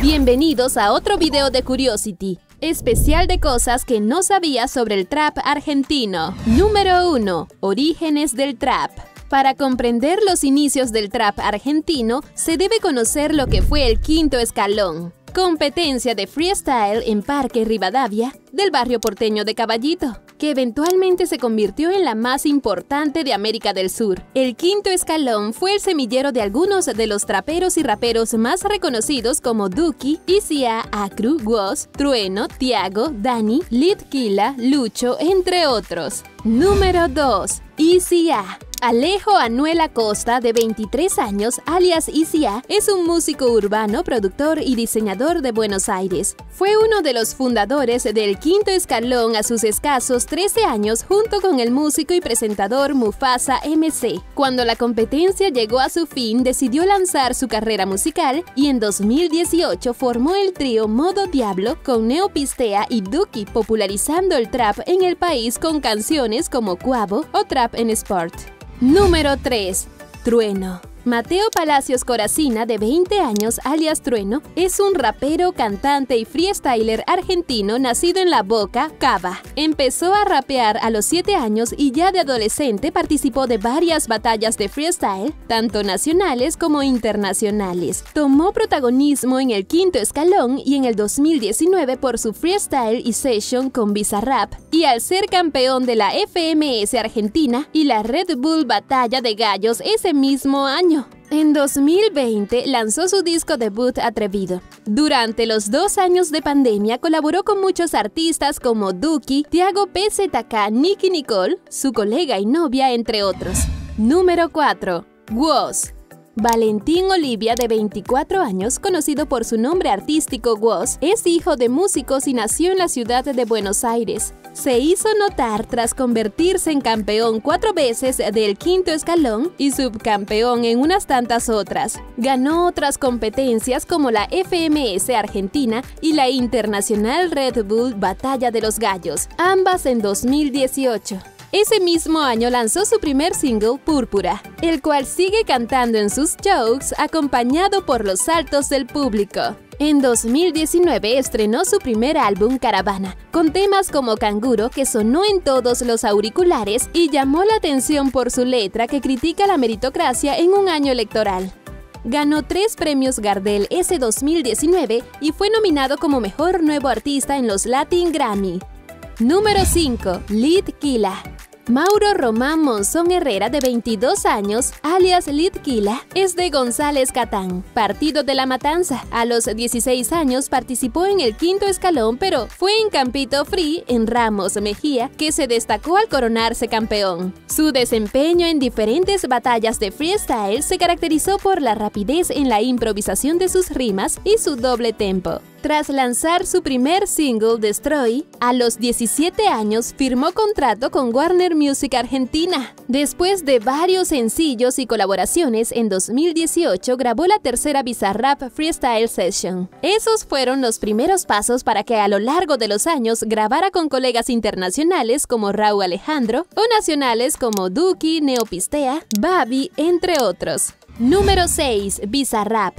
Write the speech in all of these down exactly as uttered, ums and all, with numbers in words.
Bienvenidos a otro video de Curiosity, especial de cosas que no sabías sobre el trap argentino. Número uno. Orígenes del trap. Para comprender los inicios del trap argentino, se debe conocer lo que fue el Quinto Escalón, competencia de freestyle en Parque Rivadavia del barrio porteño de Caballito, que eventualmente se convirtió en la más importante de América del Sur. El Quinto Escalón fue el semillero de algunos de los traperos y raperos más reconocidos como Duki, Ysy A, Acru, Wos, Trueno, Tiago, Dani, Litkillah, Lucho, entre otros. Número dos. Ysy A. Alejo Anuel Acosta, de veintitrés años, alias Ysy A, es un músico urbano, productor y diseñador de Buenos Aires. Fue uno de los fundadores del Quinto Escalón a sus escasos trece años junto con el músico y presentador Mufasa M C. Cuando la competencia llegó a su fin, decidió lanzar su carrera musical y en dos mil dieciocho formó el trío Modo Diablo con Neopistea y Duki, popularizando el trap en el país con canciones como Cuavo o Trap en Sport. Número tres. Trueno. Mateo Palacios Coracina, de veinte años, alias Trueno, es un rapero, cantante y freestyler argentino nacido en La Boca, Cava. Empezó a rapear a los siete años y ya de adolescente participó de varias batallas de freestyle, tanto nacionales como internacionales. Tomó protagonismo en el Quinto Escalón y en el dos mil diecinueve por su freestyle y session con Bizarrap, y al ser campeón de la F M S Argentina y la Red Bull Batalla de Gallos ese mismo año. En dos mil veinte lanzó su disco debut Atrevido. Durante los dos años de pandemia colaboró con muchos artistas como Duki, Tiago P Z K, Nicki Nicole, su colega y novia, entre otros. Número cuatro. Wos. Valentín Olivia, de veinticuatro años, conocido por su nombre artístico Wos, es hijo de músicos y nació en la ciudad de Buenos Aires. Se hizo notar tras convertirse en campeón cuatro veces del Quinto Escalón y subcampeón en unas tantas otras. Ganó otras competencias como la F M S Argentina y la Internacional Red Bull Batalla de los Gallos, ambas en dos mil dieciocho. Ese mismo año lanzó su primer single, Púrpura, el cual sigue cantando en sus shows acompañado por los saltos del público. En dos mil diecinueve estrenó su primer álbum, Caravana, con temas como Canguro, que sonó en todos los auriculares y llamó la atención por su letra que critica la meritocracia en un año electoral. Ganó tres premios Gardel ese dos mil diecinueve y fue nominado como Mejor Nuevo Artista en los Latin Grammy. Número cinco. Litkillah. Mauro Román Monzón Herrera, de veintidós años, alias Litkillah, es de González Catán, partido de La Matanza. A los dieciséis años participó en el Quinto Escalón, pero fue en Campito Free, en Ramos Mejía, que se destacó al coronarse campeón. Su desempeño en diferentes batallas de freestyle se caracterizó por la rapidez en la improvisación de sus rimas y su doble tempo. Tras lanzar su primer single, Destroy, a los diecisiete años firmó contrato con Warner Music Argentina. Después de varios sencillos y colaboraciones, en dos mil dieciocho grabó la tercera Bizarrap Freestyle Session. Esos fueron los primeros pasos para que a lo largo de los años grabara con colegas internacionales como Raúl Alejandro o nacionales como Duki, Neopistea, Babi, entre otros. Número seis. Bizarrap.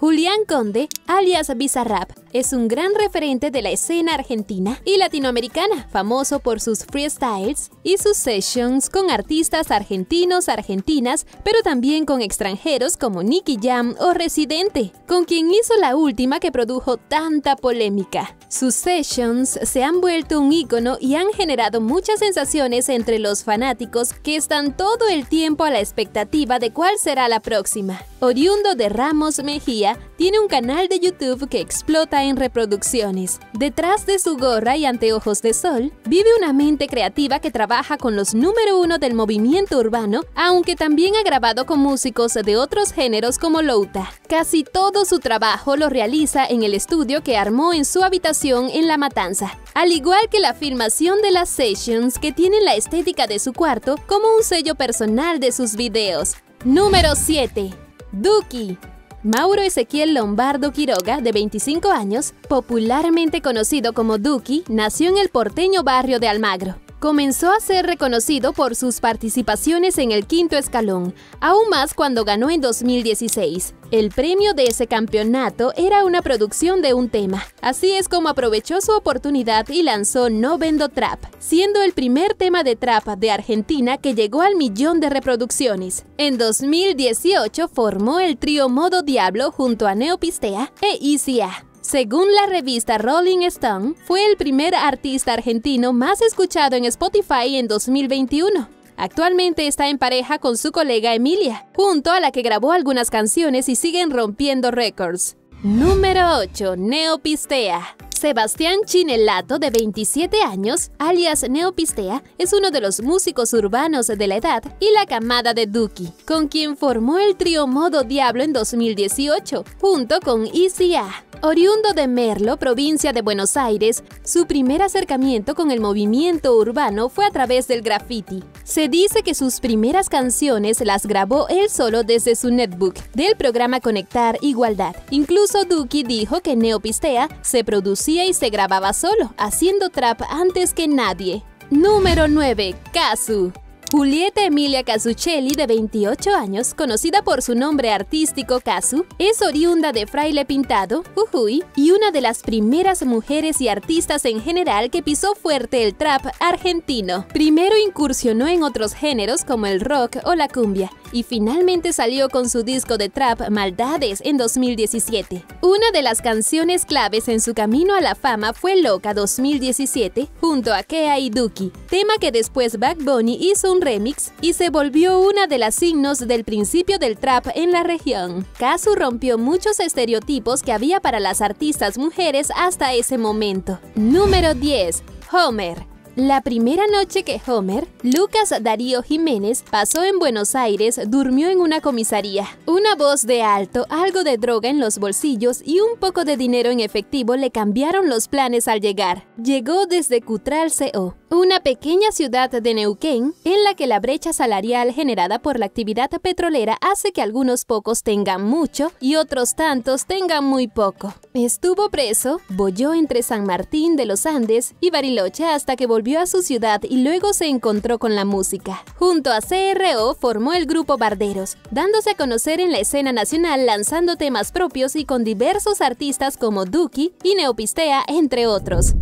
Julián Conde, alias Bizarrap, es un gran referente de la escena argentina y latinoamericana, famoso por sus freestyles y sus sessions con artistas argentinos, argentinas, pero también con extranjeros como Nicky Jam o Residente, con quien hizo la última que produjo tanta polémica. Sus sessions se han vuelto un ícono y han generado muchas sensaciones entre los fanáticos que están todo el tiempo a la expectativa de cuál será la próxima. Oriundo de Ramos Mejía, tiene un canal de YouTube que explota en reproducciones. Detrás de su gorra y anteojos de sol, vive una mente creativa que trabaja con los número uno del movimiento urbano, aunque también ha grabado con músicos de otros géneros como Louta. Casi todo su trabajo lo realiza en el estudio que armó en su habitación en La Matanza, al igual que la filmación de las sessions, que tienen la estética de su cuarto como un sello personal de sus videos. Número siete. Duki. Mauro Ezequiel Lombardo Quiroga, de veinticinco años, popularmente conocido como Duki, nació en el porteño barrio de Almagro. comenzó a ser reconocido por sus participaciones en el Quinto Escalón, aún más cuando ganó en dos mil dieciséis. El premio de ese campeonato era una producción de un tema. Así es como aprovechó su oportunidad y lanzó No Vendo Trap, siendo el primer tema de trap de Argentina que llegó al millón de reproducciones. En dos mil dieciocho formó el trío Modo Diablo junto a Neopistea e Ysy A. Según la revista Rolling Stone, fue el primer artista argentino más escuchado en Spotify en dos mil veintiuno. Actualmente está en pareja con su colega Emilia, junto a la que grabó algunas canciones y siguen rompiendo récords. Número ocho. Neopistea. Sebastián Chinelato, de veintisiete años, alias Neopistea, es uno de los músicos urbanos de la edad y la camada de Duki, con quien formó el trío Modo Diablo en dos mil dieciocho, junto con Ysy A. Oriundo de Merlo, provincia de Buenos Aires, su primer acercamiento con el movimiento urbano fue a través del graffiti. Se dice que sus primeras canciones las grabó él solo desde su netbook del programa Conectar Igualdad. Incluso Duki dijo que Neopistea se producía y se grababa solo, haciendo trap antes que nadie. Número nueve. Cazzu. Julieta Emilia Cazzuccelli, de veintiocho años, conocida por su nombre artístico Cazzu, es oriunda de Fraile Pintado, Jujuy, y una de las primeras mujeres y artistas en general que pisó fuerte el trap argentino. Primero incursionó en otros géneros como el rock o la cumbia, y finalmente salió con su disco de trap Maldades en dos mil diecisiete. Una de las canciones claves en su camino a la fama fue Loca dos mil diecisiete, junto a Kea y Duki, tema que después Bad Bunny hizo un remix y se volvió una de las signos del principio del trap en la región. Cazzu rompió muchos estereotipos que había para las artistas mujeres hasta ese momento. Número diez. Homer. La primera noche que Homer, Lucas Darío Jiménez, pasó en Buenos Aires, durmió en una comisaría. Una voz de alto, algo de droga en los bolsillos y un poco de dinero en efectivo le cambiaron los planes al llegar. Llegó desde Cutral C O, una pequeña ciudad de Neuquén en la que la brecha salarial generada por la actividad petrolera hace que algunos pocos tengan mucho y otros tantos tengan muy poco. Estuvo preso, bolló entre San Martín de los Andes y Bariloche hasta que volvió a su ciudad y luego se encontró con la música. Junto a C R O formó el grupo Barderos, dándose a conocer en la escena nacional lanzando temas propios y con diversos artistas como Duki y Neopistea, entre otros.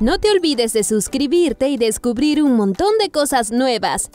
No te olvides de suscribirte y descubrir un montón de cosas nuevas.